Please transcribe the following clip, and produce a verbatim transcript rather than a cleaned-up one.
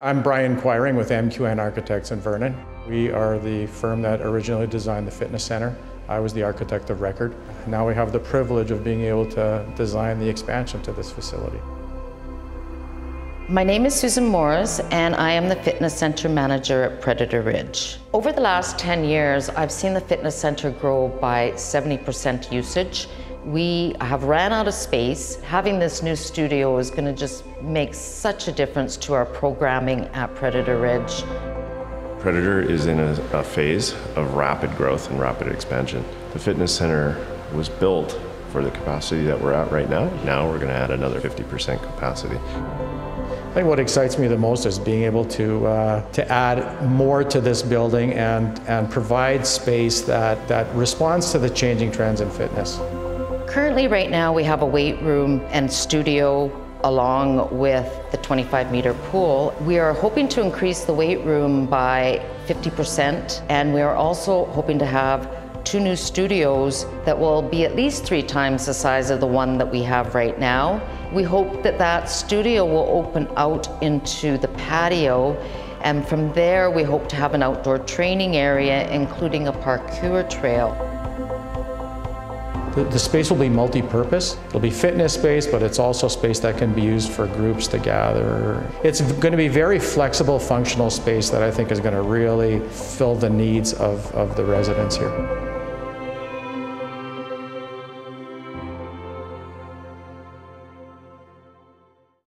I'm Brian Quiring with M Q N Architects in Vernon. We are the firm that originally designed the fitness center. I was the architect of record. Now we have the privilege of being able to design the expansion to this facility. My name is Susan Morris and I am the fitness center manager at Predator Ridge. Over the last ten years, I've seen the fitness center grow by seventy percent usage. We have ran out of space. Having this new studio is going to just make such a difference to our programming at Predator Ridge. Predator is in a, a phase of rapid growth and rapid expansion. The fitness center was built for the capacity that we're at right now. Now we're going to add another fifty percent capacity. I think what excites me the most is being able to, uh, to add more to this building and, and provide space that, that responds to the changing trends in fitness. Currently right now we have a weight room and studio along with the twenty-five meter pool. We are hoping to increase the weight room by fifty percent, and we are also hoping to have two new studios that will be at least three times the size of the one that we have right now. We hope that that studio will open out into the patio, and from there we hope to have an outdoor training area including a parkour trail. The space will be multi-purpose. It'll be fitness space, but it's also space that can be used for groups to gather. It's going to be very flexible, functional space that I think is going to really fill the needs of, of the residents here.